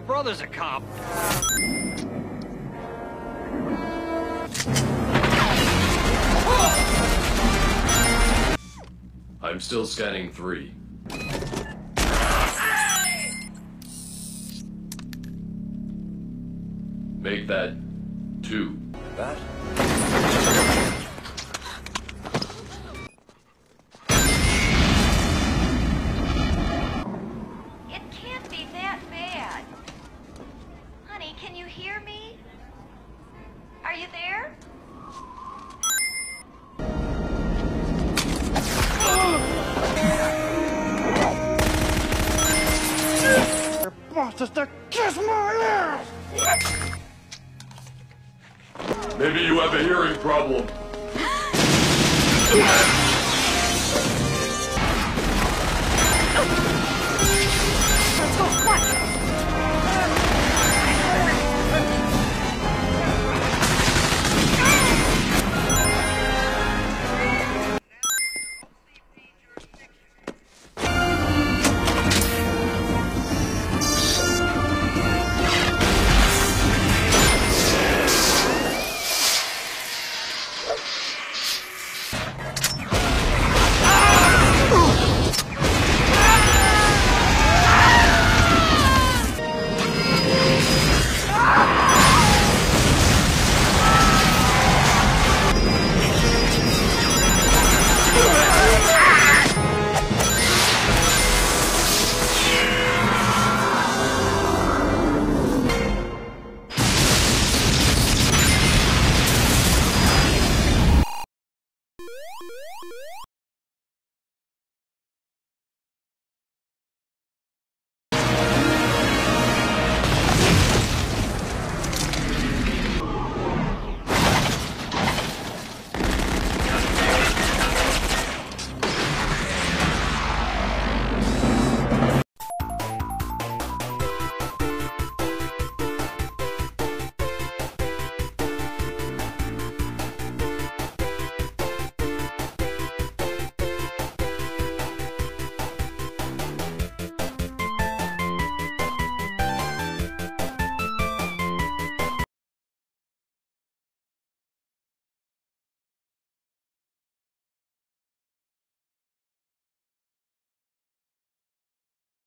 My brother's a cop. I'm still scanning 3. Make that 2. That? It can't be that bad. Honey, can you hear me? Are you there? To kiss my ass! Maybe you have a hearing problem.